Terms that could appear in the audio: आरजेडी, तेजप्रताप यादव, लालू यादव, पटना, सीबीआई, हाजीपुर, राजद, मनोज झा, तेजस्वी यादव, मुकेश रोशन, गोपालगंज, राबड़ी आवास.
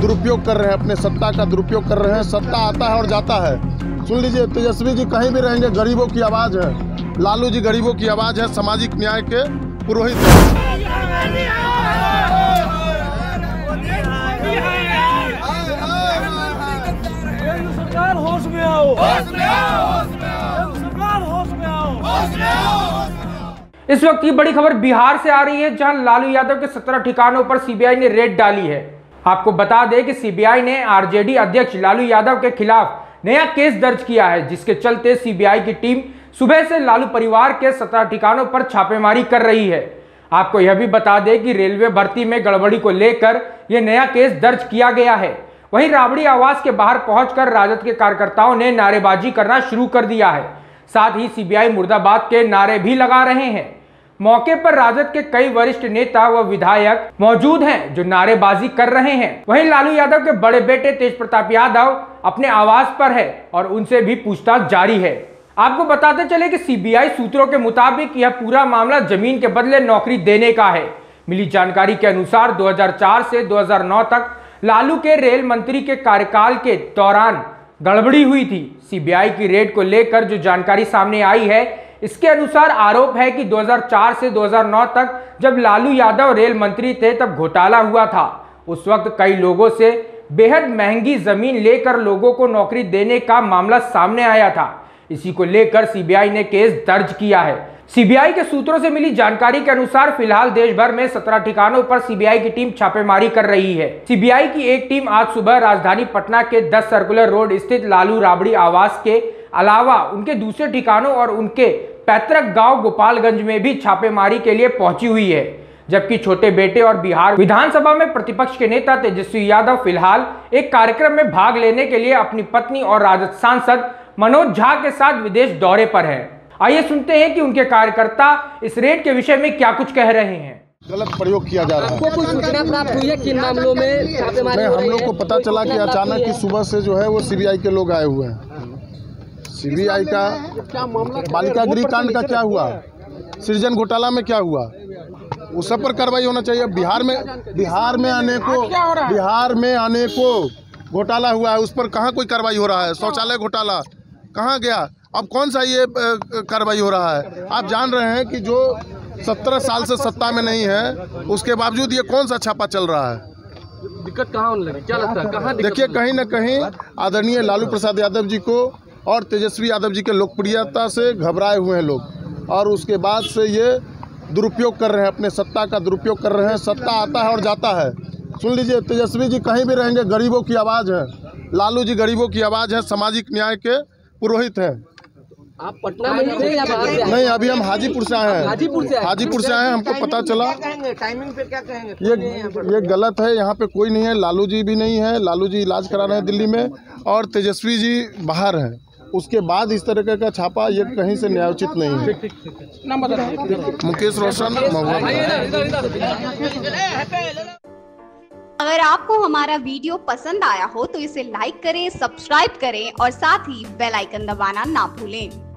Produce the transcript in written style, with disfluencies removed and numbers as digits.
दुरुपयोग कर रहे हैं, अपने सत्ता का दुरुपयोग कर रहे हैं। सत्ता आता है और जाता है। सुन लीजिए, तेजस्वी जी कहीं भी रहेंगे गरीबों की आवाज़ है, लालू जी गरीबों की आवाज़ है, सामाजिक न्याय के पुरोहित हैं। इस वक्त की बड़ी खबर बिहार से आ रही है, जहां लालू यादव के 17 ठिकानों पर सीबीआई ने रेड डाली है। आपको बता दें कि सीबीआई ने आरजेडी अध्यक्ष लालू यादव के खिलाफ नया केस दर्ज किया है, जिसके चलते सीबीआई की टीम सुबह से लालू परिवार के 17 ठिकानों पर छापेमारी कर रही है। आपको यह भी बता दें कि रेलवे भर्ती में गड़बड़ी को लेकर यह नया केस दर्ज किया गया है। वहीं राबड़ी आवास के बाहर पहुंचकर राजद के कार्यकर्ताओं ने नारेबाजी करना शुरू कर दिया है, साथ ही सीबीआई मुर्दाबाद के नारे भी लगा रहे हैं। मौके पर राजद के कई वरिष्ठ नेता व विधायक मौजूद हैं, जो नारेबाजी कर रहे हैं। वहीं लालू यादव के बड़े बेटे तेजप्रताप यादव अपने आवास पर है और उनसे भी पूछताछ जारी है। आपको बताते चले कि सीबीआई सूत्रों के मुताबिक यह पूरा मामला जमीन के बदले नौकरी देने का है। मिली जानकारी के अनुसार 2004 से 2009 तक लालू के रेल मंत्री के कार्यकाल के दौरान गड़बड़ी हुई थी। सीबीआई की रेड को लेकर जो जानकारी सामने आई है, इसके अनुसार आरोप है कि 2004 से 2009 तक जब लालू यादव रेल मंत्री थे, तब घोटाला हुआ था। उस वक्त कई लोगों से बेहद महंगी जमीन लेकर लोगों को नौकरी देने का मामला सामने आया था। इसी को लेकर सीबीआई ने केस दर्ज किया है। सीबीआई के सूत्रों से मिली जानकारी के अनुसार फिलहाल देश भर में 17 ठिकानों पर सीबीआई की टीम छापेमारी कर रही है। सीबीआई की एक टीम आज सुबह राजधानी पटना के 10 सर्कुलर रोड स्थित लालू राबड़ी आवास के अलावा उनके दूसरे ठिकानों और उनके पैतृक गांव गोपालगंज में भी छापेमारी के लिए पहुंची हुई है। जबकि छोटे बेटे और बिहार विधानसभा में प्रतिपक्ष के नेता तेजस्वी यादव फिलहाल एक कार्यक्रम में भाग लेने के लिए अपनी पत्नी और राजद सांसद मनोज झा के साथ विदेश दौरे पर है। आइए सुनते हैं कि उनके कार्यकर्ता इस रेड के विषय में क्या कुछ कह रहे हैं। गलत प्रयोग किया जा रहा है। आपको कुछ सूचना प्राप्त हुई है किन मामलों में छापेमारी हो रही है? हम लोग को पता चला कि अचानक की सुबह से जो है वो सीबीआई के लोग आए हुए हैं। सीबीआई का बालिका गृह कांड का क्या हुआ, सृजन घोटाला में क्या हुआ, उस सब पर कार्रवाई होना चाहिए। बिहार में अनेकों घोटाला हुआ है, उस पर कहाँ कोई कार्रवाई हो रहा है। शौचालय घोटाला कहाँ गया, अब कौन सा ये कार्रवाई हो रहा है। आप जान रहे हैं कि जो 17 साल से सत्ता में नहीं है, उसके बावजूद ये कौन सा छापा चल रहा है। दिक्कत कहाँ होने लगी, क्या लगता है कहाँ? देखिए, कहीं ना कहीं आदरणीय लालू प्रसाद यादव जी को और तेजस्वी यादव जी के लोकप्रियता से घबराए हुए हैं लोग, और उसके बाद से ये दुरुपयोग कर रहे हैं, अपने सत्ता का दुरुपयोग कर रहे हैं। सत्ता आता है और जाता है। सुन लीजिए, तेजस्वी जी कहीं भी रहेंगे गरीबों की आवाज़ है, लालू जी गरीबों की आवाज़ है, सामाजिक न्याय के पुरोहित हैं। आप पटना में या बाहर से? नहीं, अभी हम हाजीपुर से आए हैं। हाजीपुर से आए हैं। हमको पता चला। टाइमिंग पे क्या कहेंगे? ये गलत है। यहाँ पे कोई नहीं है, लालू जी भी नहीं है। लालू जी इलाज करा रहे हैं दिल्ली में और तेजस्वी जी बाहर हैं। उसके बाद इस तरह का छापा, ये कहीं से न्यायोचित नहीं है। मुकेश रोशन। अगर आपको हमारा वीडियो पसंद आया हो तो इसे लाइक करें, सब्सक्राइब करें और साथ ही बेल आइकन दबाना ना भूलें।